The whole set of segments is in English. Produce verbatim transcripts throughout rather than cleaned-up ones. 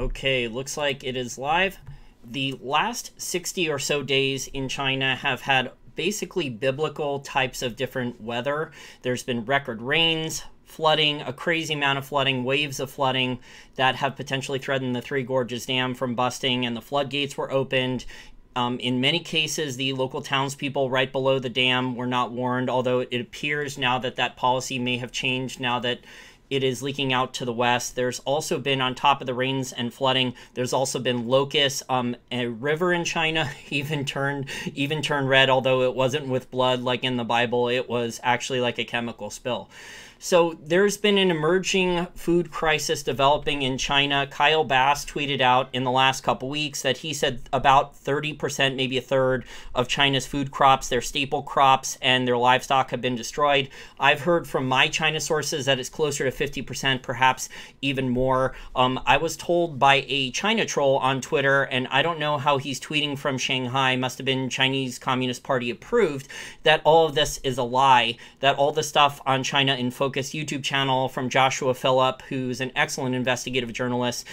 Okay, looks like it is live. The last sixty or so days in China have had basically biblical types of different weather. There's been record rains, flooding, a crazy amount of flooding, waves of flooding that have potentially threatened the Three Gorges Dam from busting, and the floodgates were opened. Um, in many cases, the local townspeople right below the dam were not warned, although it appears now that that policy may have changed now that it is leaking out to the west. There's also been, on top of the rains and flooding, there's also been locusts. Um, a river in China even turned even turned red, although it wasn't with blood like in the Bible. It was actually like a chemical spill. So there's been an emerging food crisis developing in China. Kyle Bass tweeted out in the last couple weeks that he said about thirty percent, maybe a third, of China's food crops, their staple crops, and their livestock have been destroyed. I've heard from my China sources that it's closer to fifty percent, perhaps even more. Um, I was told by a China troll on Twitter, and I don't know how he's tweeting from Shanghai, must have been Chinese Communist Party approved, that all of this is a lie, that all the stuff on China in Focus YouTube channel from Joshua Philipp, who's an excellent investigative journalist,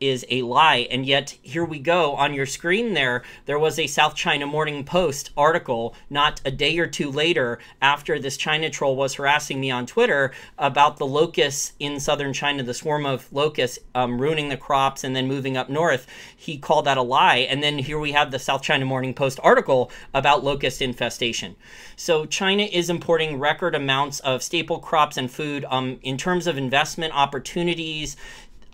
is a lie. And yet here we go on your screen. There there was a South China Morning Post article not a day or two later, after this China troll was harassing me on Twitter about the locusts in southern China, the swarm of locusts um, ruining the crops and then moving up north. He called that a lie, and then here we have the South China Morning Post article about locust infestation. So China is importing record amounts of staple crops and food. Um, in terms of investment opportunities,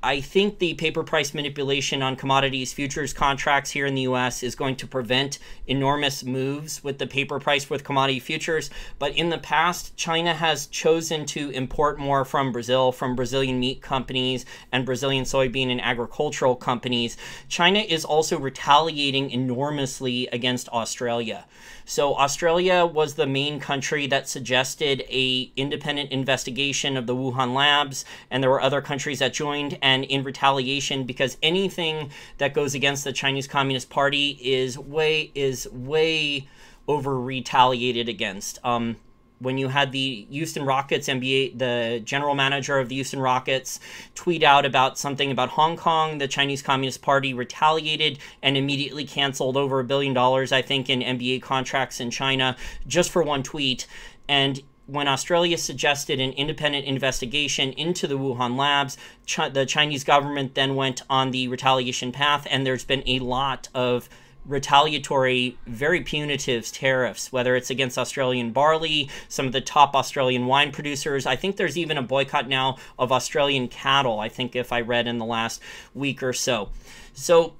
I think the paper price manipulation on commodities futures contracts here in the U S is going to prevent enormous moves with the paper price with commodity futures. But in the past, China has chosen to import more from Brazil, from Brazilian meat companies and Brazilian soybean and agricultural companies. China is also retaliating enormously against Australia. So Australia was the main country that suggested an independent investigation of the Wuhan labs, and there were other countries that joined. And And in retaliation, because anything that goes against the Chinese Communist Party is way is way over retaliated against. Um, when you had the Houston Rockets N B A, the general manager of the Houston Rockets, tweet out about something about Hong Kong, the Chinese Communist Party retaliated and immediately canceled over a billion dollars, I think, in N B A contracts in China just for one tweet. And when Australia suggested an independent investigation into the Wuhan labs, Chi- the Chinese government then went on the retaliation path, and there's been a lot of retaliatory, very punitive tariffs, whether it's against Australian barley, some of the top Australian wine producers. I think there's even a boycott now of Australian cattle, I think, if I read in the last week or so. So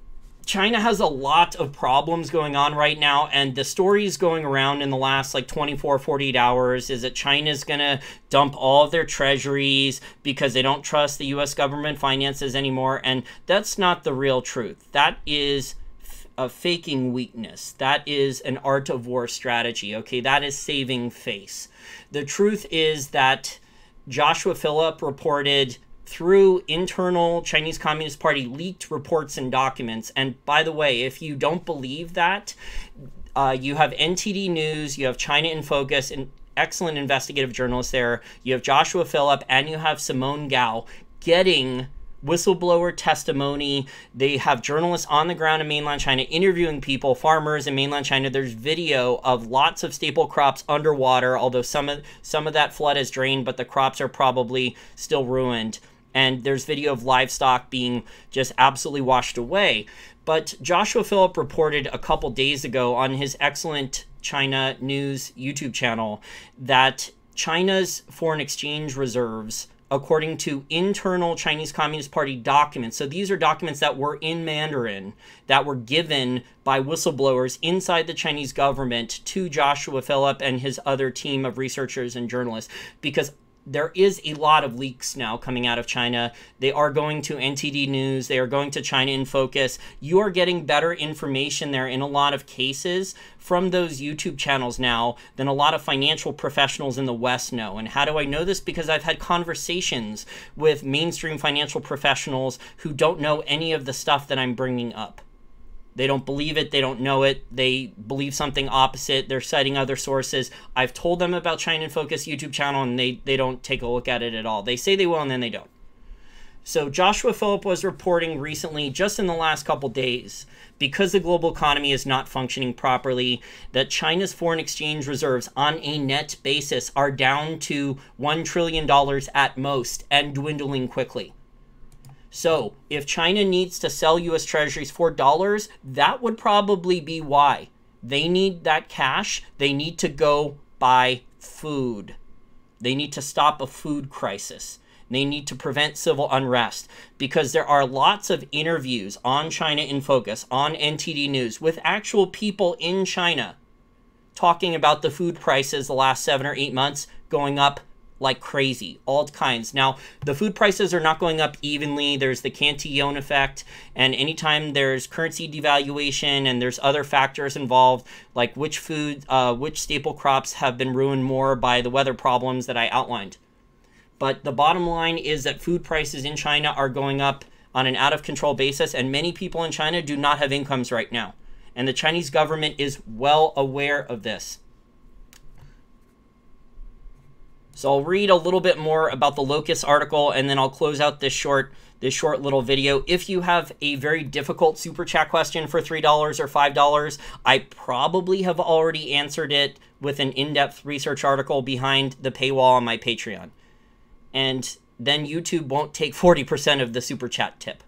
China has a lot of problems going on right now, and the stories going around in the last like twenty-four, forty-eight hours is that China's gonna dump all of their treasuries because they don't trust the U S government finances anymore, and that's not the real truth. That is a faking weakness. That is an art of war strategy, okay? That is saving face. The truth is that Joshua Philipp reported through internal Chinese Communist Party leaked reports and documents. And by the way, if you don't believe that, uh, you have N T D News, you have China in Focus, an excellent investigative journalist there, you have Joshua Philipp, and you have Simone Gao getting whistleblower testimony. They have journalists on the ground in mainland China interviewing people, farmers in mainland China. There's video of lots of staple crops underwater, although some of, some of that flood has drained, but the crops are probably still ruined. And there's video of livestock being just absolutely washed away. But Joshua Philipp reported a couple days ago on his excellent China News YouTube channel that China's foreign exchange reserves, according to internal Chinese Communist Party documents, so these are documents that were in Mandarin that were given by whistleblowers inside the Chinese government to Joshua Philipp and his other team of researchers and journalists, because there is a lot of leaks now coming out of China. They are going to N T D News. They are going to China in Focus. You are getting better information there in a lot of cases from those YouTube channels now than a lot of financial professionals in the West know. And how do I know this? Because I've had conversations with mainstream financial professionals who don't know any of the stuff that I'm bringing up. They don't believe it. They don't know it. They believe something opposite. They're citing other sources. I've told them about China in Focus YouTube channel, and they, they don't take a look at it at all. They say they will, and then they don't. So Joshua Philipp was reporting recently, just in the last couple days, because the global economy is not functioning properly, that China's foreign exchange reserves on a net basis are down to one trillion dollars at most and dwindling quickly. So if China needs to sell U S treasuries for dollars, that would probably be why. They need that cash. They need to go buy food. They need to stop a food crisis. They need to prevent civil unrest, because there are lots of interviews on China in Focus, on N T D News, with actual people in China talking about the food prices the last seven or eight months going up like crazy, all kinds. Now, the food prices are not going up evenly. There's the Cantillon effect, and anytime there's currency devaluation and there's other factors involved, like which food, uh, which staple crops have been ruined more by the weather problems that I outlined. But the bottom line is that food prices in China are going up on an out-of-control basis, and many people in China do not have incomes right now. And the Chinese government is well aware of this. So I'll read a little bit more about the Locus article, and then I'll close out this short this short little video. If you have a very difficult super chat question for three dollars or five dollars, I probably have already answered it with an in-depth research article behind the paywall on my Patreon. And then YouTube won't take forty percent of the super chat tip.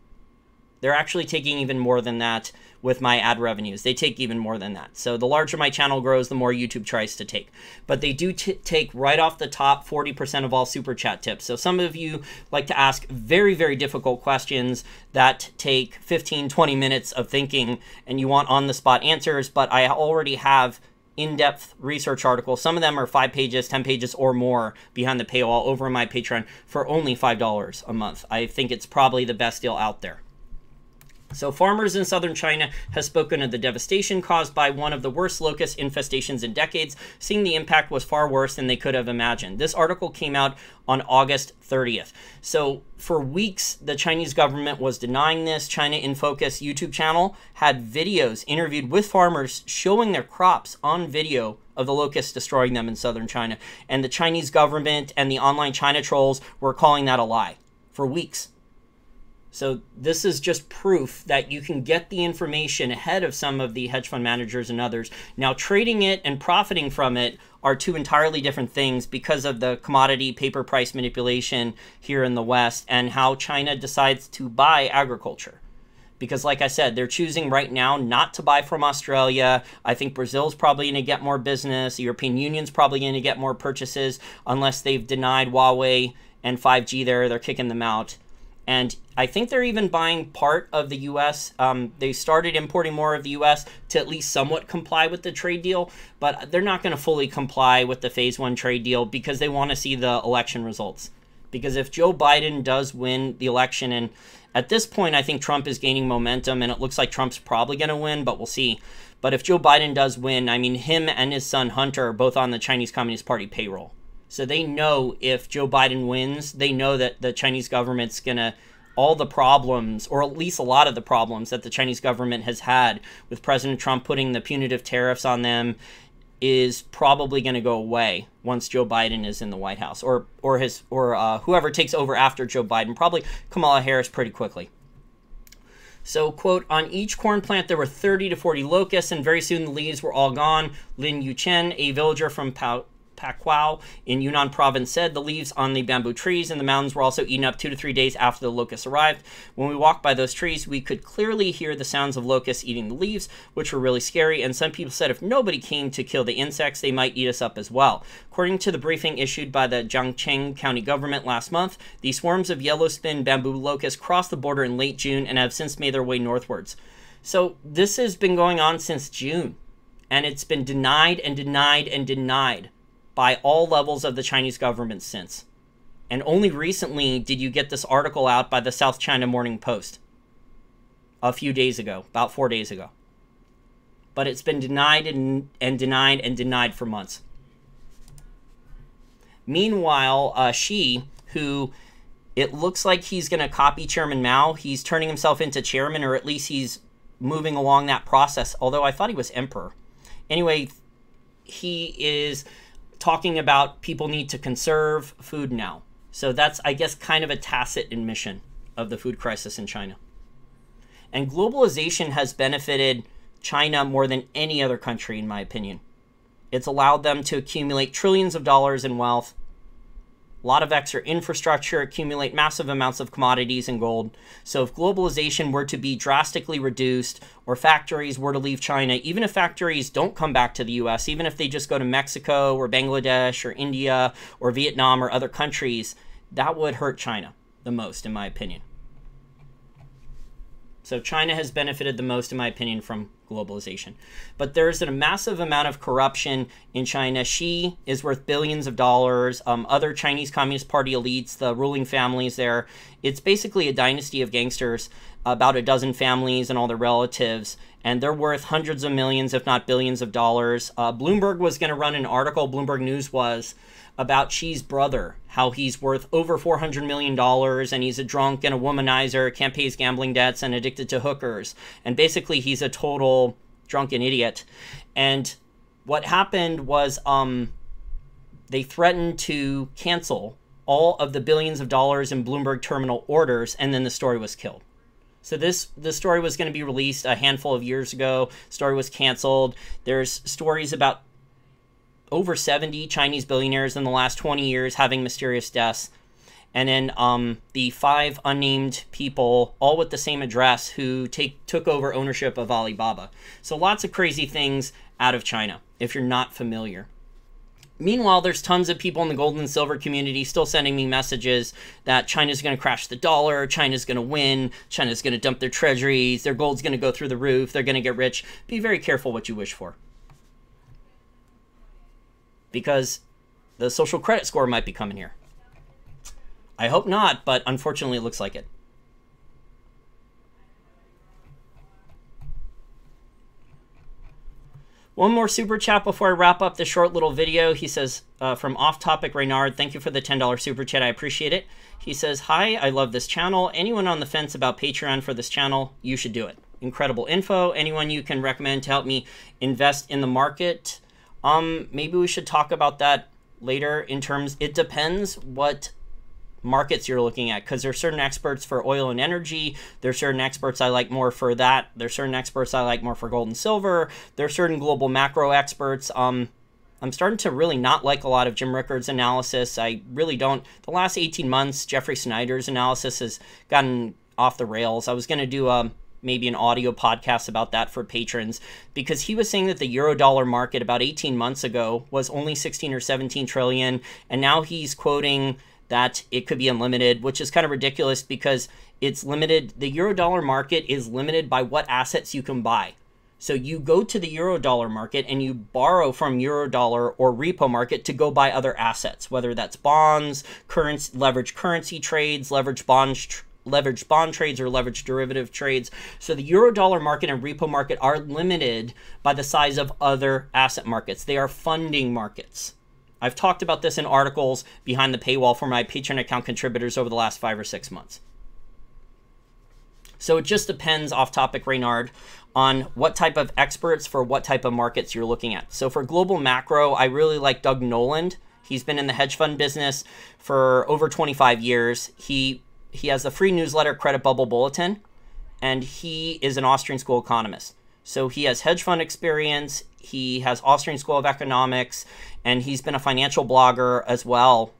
They're actually taking even more than that with my ad revenues. They take even more than that. So the larger my channel grows, the more YouTube tries to take. But they do t take right off the top forty percent of all super chat tips. So some of you like to ask very, very difficult questions that take fifteen, twenty minutes of thinking, and you want on-the-spot answers, but I already have in-depth research articles. Some of them are five pages, ten pages or more behind the paywall over on my Patreon for only five dollars a month. I think it's probably the best deal out there. So farmers in southern China have spoken of the devastation caused by one of the worst locust infestations in decades, seeing the impact was far worse than they could have imagined. This article came out on August thirtieth. So for weeks, the Chinese government was denying this. China in Focus YouTube channel had videos interviewed with farmers showing their crops on video of the locusts destroying them in southern China. And the Chinese government and the online China trolls were calling that a lie for weeks. So this is just proof that you can get the information ahead of some of the hedge fund managers and others. Now, trading it and profiting from it are two entirely different things because of the commodity paper price manipulation here in the West and how China decides to buy agriculture. Because like I said, they're choosing right now not to buy from Australia. I think Brazil's probably going to get more business. The European Union's probably going to get more purchases unless they've denied Huawei and five G there. They're kicking them out. And I think they're even buying part of the U S Um, they started importing more of the U S to at least somewhat comply with the trade deal, but they're not going to fully comply with the phase one trade deal because they want to see the election results. Because if Joe Biden does win the election, and at this point, I think Trump is gaining momentum and it looks like Trump's probably going to win, but we'll see. But if Joe Biden does win, I mean, him and his son Hunter are both on the Chinese Communist Party payroll. So they know if Joe Biden wins, they know that the Chinese government's going to, all the problems, or at least a lot of the problems that the Chinese government has had with President Trump putting the punitive tariffs on them is probably going to go away once Joe Biden is in the White House, or or his or uh, whoever takes over after Joe Biden, probably Kamala Harris pretty quickly. So, quote, on each corn plant, there were thirty to forty locusts, and very soon the leaves were all gone. Lin Yuchen, a villager from Pao Pakuo in Yunnan province, said the leaves on the bamboo trees in the mountains were also eaten up two to three days after the locusts arrived. When we walked by those trees, we could clearly hear the sounds of locusts eating the leaves, which were really scary, and some people said if nobody came to kill the insects, they might eat us up as well. According to the briefing issued by the Jiangcheng County government last month, the swarms of yellow-spin bamboo locusts crossed the border in late June and have since made their way northwards. So this has been going on since June, and it's been denied and denied and denied by all levels of the Chinese government since. And only recently did you get this article out by the South China Morning Post a few days ago, about four days ago. But it's been denied and, and denied and denied for months. Meanwhile, uh, Xi, who it looks like he's gonna copy Chairman Mao, he's turning himself into chairman, or at least he's moving along that process, although I thought he was emperor. Anyway, he is talking about people need to conserve food now. So that's, I guess, kind of a tacit admission of the food crisis in China. And globalization has benefited China more than any other country, in my opinion. It's allowed them to accumulate trillions of dollars in wealth, a lot of extra infrastructure, accumulate massive amounts of commodities and gold. So if globalization were to be drastically reduced, or factories were to leave China, even if factories don't come back to the U S, even if they just go to Mexico or Bangladesh or India or Vietnam or other countries, that would hurt China the most, in my opinion. So China has benefited the most, in my opinion, from globalization. But there's a massive amount of corruption in China. Xi is worth billions of dollars. Um, other Chinese Communist Party elites, the ruling families there, it's basically a dynasty of gangsters, about a dozen families and all their relatives, and they're worth hundreds of millions, if not billions of dollars. Uh, Bloomberg was going to run an article, Bloomberg News was, about Xi's brother, how he's worth over four hundred million dollars, and he's a drunk and a womanizer, can't pay his gambling debts, and addicted to hookers. And basically, he's a total drunken idiot. And what happened was um, they threatened to cancel all of the billions of dollars in Bloomberg terminal orders, and then the story was killed. So this, this story was going to be released a handful of years ago. Story was canceled. There's stories about over seventy Chinese billionaires in the last twenty years having mysterious deaths. And then um, the five unnamed people, all with the same address, who take took over ownership of Alibaba. So lots of crazy things out of China, if you're not familiar. Meanwhile, there's tons of people in the gold and silver community still sending me messages that China's going to crash the dollar, China's going to win, China's going to dump their treasuries, their gold's going to go through the roof, they're going to get rich. Be very careful what you wish for, because the social credit score might be coming here. I hope not, but unfortunately it looks like it. One more super chat before I wrap up this short little video. He says, uh, from Off Topic Reynard, thank you for the ten dollar super chat. I appreciate it. He says, hi, I love this channel. Anyone on the fence about Patreon for this channel, you should do it. Incredible info. Anyone you can recommend to help me invest in the market? Um, maybe we should talk about that later in terms, it depends what markets you're looking at, because there's certain experts for oil and energy. There's certain experts I like more for that. There's certain experts I like more for gold and silver. There's certain global macro experts. Um, I'm starting to really not like a lot of Jim Rickards' analysis. I really don't. The last eighteen months, Jeffrey Snyder's analysis has gotten off the rails. I was going to do a maybe an audio podcast about that for patrons, because he was saying that the Eurodollar market about eighteen months ago was only sixteen or seventeen trillion. And now he's quoting that it could be unlimited, which is kind of ridiculous, because it's limited. The Eurodollar market is limited by what assets you can buy. So you go to the Eurodollar market and you borrow from Eurodollar or repo market to go buy other assets, whether that's bonds, currency, leverage currency trades, leverage bonds, tr leveraged bond trades, or leveraged derivative trades. So the Eurodollar market and repo market are limited by the size of other asset markets. They are funding markets. I've talked about this in articles behind the paywall for my Patreon account contributors over the last five or six months. So it just depends, Off Topic Reynard, on what type of experts for what type of markets you're looking at. So for global macro, I really like Doug Noland. He's been in the hedge fund business for over twenty-five years. He He has the free newsletter, Credit Bubble Bulletin, and he is an Austrian school economist. So he has hedge fund experience, he has Austrian School of Economics, and he's been a financial blogger as well,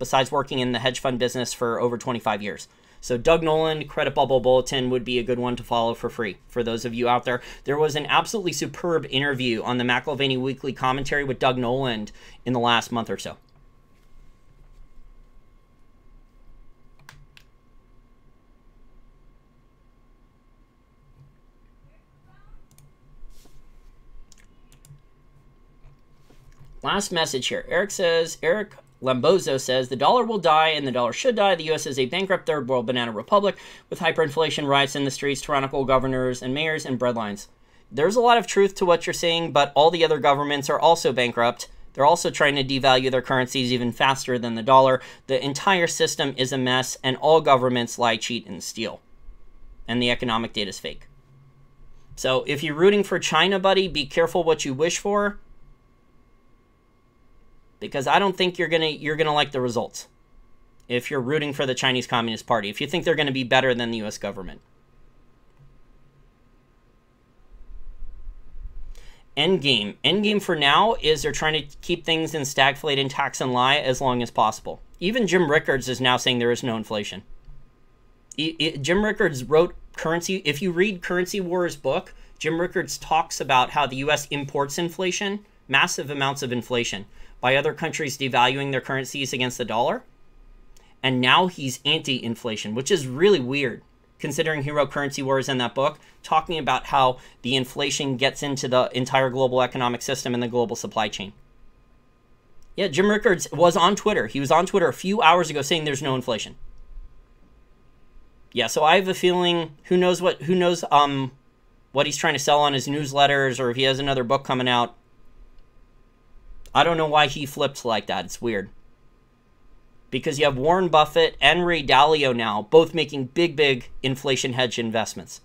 besides working in the hedge fund business for over twenty-five years. So Doug Noland, Credit Bubble Bulletin would be a good one to follow for free for those of you out there. There was an absolutely superb interview on the McIlvaney Weekly Commentary with Doug Noland in the last month or so. Last message here. Eric says, Eric Lambozo says, the dollar will die and the dollar should die. The U S is a bankrupt third world banana republic with hyperinflation, riots in the streets, tyrannical governors and mayors, and breadlines. There's a lot of truth to what you're saying, but all the other governments are also bankrupt. They're also trying to devalue their currencies even faster than the dollar. The entire system is a mess, and all governments lie, cheat, and steal. And the economic data is fake. So if you're rooting for China, buddy, be careful what you wish for, because I don't think you're gonna you're gonna like the results. if you're rooting for the Chinese Communist Party, if you think they're going to be better than the U S government. Endgame. Endgame for now is they're trying to keep things in stagflate and tax and lie as long as possible. Even Jim Rickards is now saying there is no inflation. It, it, Jim Rickards wrote currency. If you read Currency War's book, Jim Rickards talks about how the U S imports inflation, massive amounts of inflation, by other countries devaluing their currencies against the dollar. And now he's anti-inflation, which is really weird, considering he wrote Currency Wars in that book, talking about how the inflation gets into the entire global economic system and the global supply chain. Yeah, Jim Rickards was on Twitter. He was on Twitter a few hours ago saying there's no inflation. Yeah, so I have a feeling, who knows what, who knows um, what he's trying to sell on his newsletters, or if he has another book coming out. I don't know why he flipped like that. It's weird. Because you have Warren Buffett and Ray Dalio now both making big, big inflation hedge investments.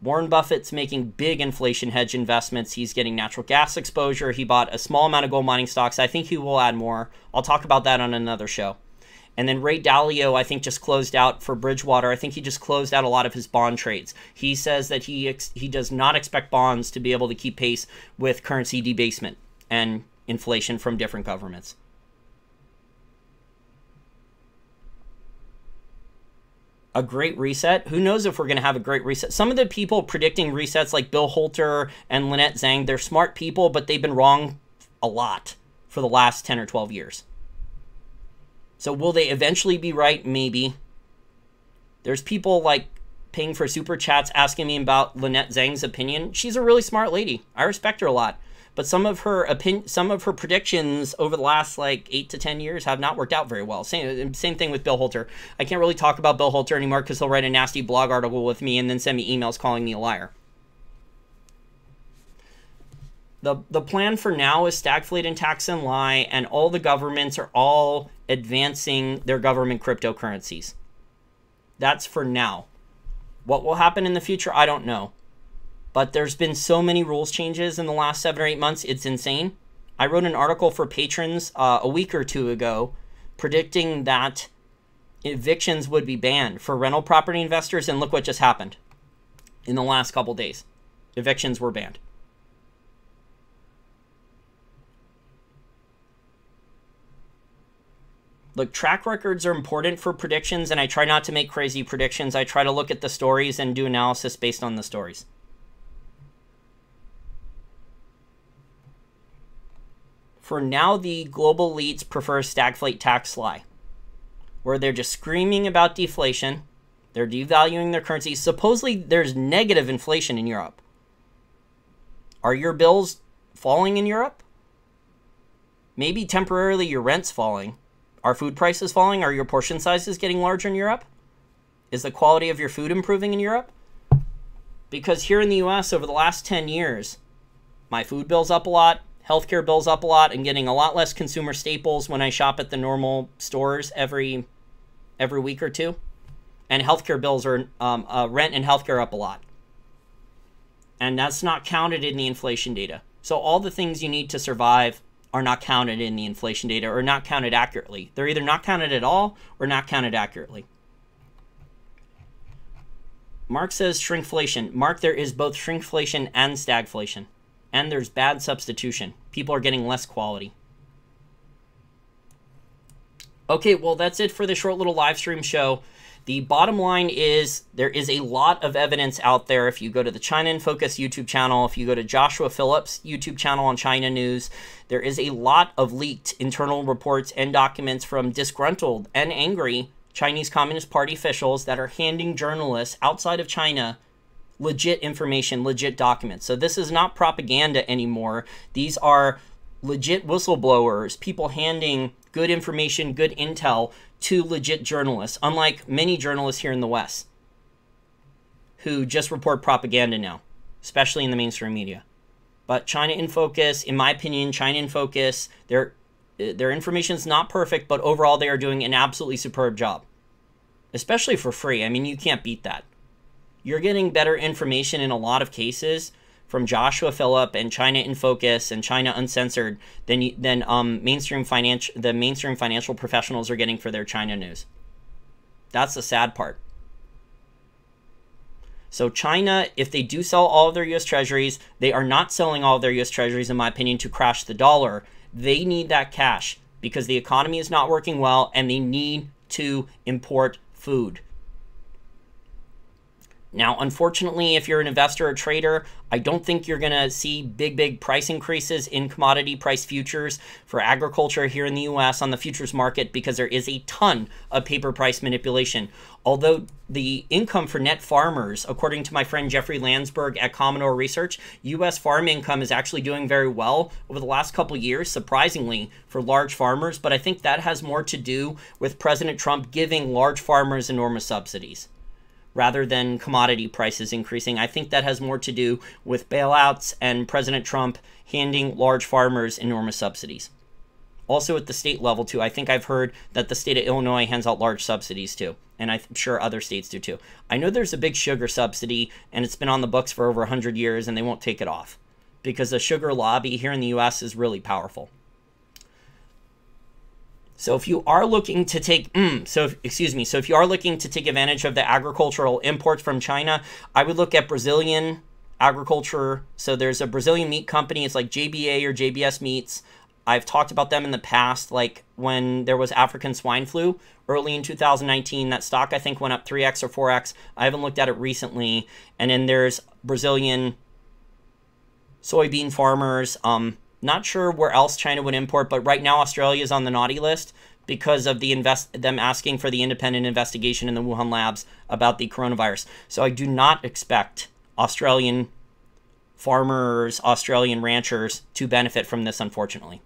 Warren Buffett's making big inflation hedge investments. He's getting natural gas exposure. He bought a small amount of gold mining stocks. I think he will add more. I'll talk about that on another show. And then Ray Dalio, I think, just closed out for Bridgewater. I think he just closed out a lot of his bond trades. He says that he ex he does not expect bonds to be able to keep pace with currency debasement and inflation from different governments. A great reset. Who knows if we're going to have a great reset? Some of the people predicting resets, like Bill Holter and Lynette Zhang, they're smart people, but they've been wrong a lot for the last ten or twelve years. So will they eventually be right? Maybe. There's people like paying for super chats asking me about Lynette Zhang's opinion. She's a really smart lady. I respect her a lot. But some of her opinion, some of her predictions over the last like eight to ten years have not worked out very well. Same same thing with Bill Holter. I can't really talk about Bill Holter anymore because he'll write a nasty blog article with me and then send me emails calling me a liar. The the plan for now is stagflate and tax and lie, and all the governments are all advancing their government cryptocurrencies. That's for now. What will happen in the future, I don't know. But there's been so many rules changes in the last seven or eight months. It's insane. I wrote an article for patrons uh, a week or two ago predicting that evictions would be banned for rental property investors. And look what just happened in the last couple days. Evictions were banned. Look, track records are important for predictions, and I try not to make crazy predictions. I try to look at the stories and do analysis based on the stories. For now, the global elites prefer stagflate tax lie, where they're just screaming about deflation. They're devaluing their currency. Supposedly, there's negative inflation in Europe. Are your bills falling in Europe? Maybe temporarily your rent's falling. Are food prices falling? Are your portion sizes getting larger in Europe? Is the quality of your food improving in Europe? Because here in the U S, over the last ten years, my food bill's up a lot. Healthcare bills up a lot, and getting a lot less consumer staples when I shop at the normal stores every every week or two. And healthcare bills are um, uh, rent and healthcare up a lot, and that's not counted in the inflation data. So all the things you need to survive are not counted in the inflation data, or not counted accurately. They're either not counted at all or not counted accurately. Mark says shrinkflation. Mark, there is both shrinkflation and stagflation. And there's bad substitution. People are getting less quality. Okay, well, that's it for the short little live stream show. The bottom line is there is a lot of evidence out there. If you go to the China in Focus YouTube channel, if you go to Joshua Phillipp's YouTube channel on China News, there is a lot of leaked internal reports and documents from disgruntled and angry Chinese Communist Party officials that are handing journalists outside of China legit information, legit documents. So this is not propaganda anymore. These are legit whistleblowers, people handing good information, good intel to legit journalists, unlike many journalists here in the West who just report propaganda now, especially in the mainstream media. But China in Focus, in my opinion, China in Focus, their, their information is not perfect, but overall they are doing an absolutely superb job, especially for free. I mean, you can't beat that. You're getting better information in a lot of cases from Joshua Philipp and China in Focus and China Uncensored than than um mainstream financial the mainstream financial professionals are getting for their China news. That's the sad part. So China, if they do sell all of their U S treasuries, they are not selling all of their U S treasuries, in my opinion, to crash the dollar. They need that cash because the economy is not working well and they need to import food. Now, unfortunately, if you're an investor or trader, I don't think you're going to see big, big price increases in commodity price futures for agriculture here in the U S on the futures market because there is a ton of paper price manipulation. Although the income for net farmers, according to my friend Jeffrey Landsberg at Commodore Research, U S farm income is actually doing very well over the last couple of years, surprisingly, for large farmers. But I think that has more to do with President Trump giving large farmers enormous subsidies rather than commodity prices increasing. I think that has more to do with bailouts and President Trump handing large farmers enormous subsidies. Also at the state level, too. I think I've heard that the state of Illinois hands out large subsidies, too. And I'm sure other states do, too. I know there's a big sugar subsidy, and it's been on the books for over one hundred years, and they won't take it off because the sugar lobby here in the U S is really powerful. So if you are looking to take, mm, so if, excuse me, so if you are looking to take advantage of the agricultural imports from China, I would look at Brazilian agriculture. So there's a Brazilian meat company. It's like J B A or J B S Meats. I've talked about them in the past, like when there was African swine flu early in two thousand nineteen. That stock, I think, went up three X or four X. I haven't looked at it recently. And then there's Brazilian soybean farmers. Um, Not sure where else China would import, but right now Australia is on the naughty list because of the invest them asking for the independent investigation in the Wuhan labs about the coronavirus. So I do not expect Australian farmers, Australian ranchers to benefit from this, unfortunately.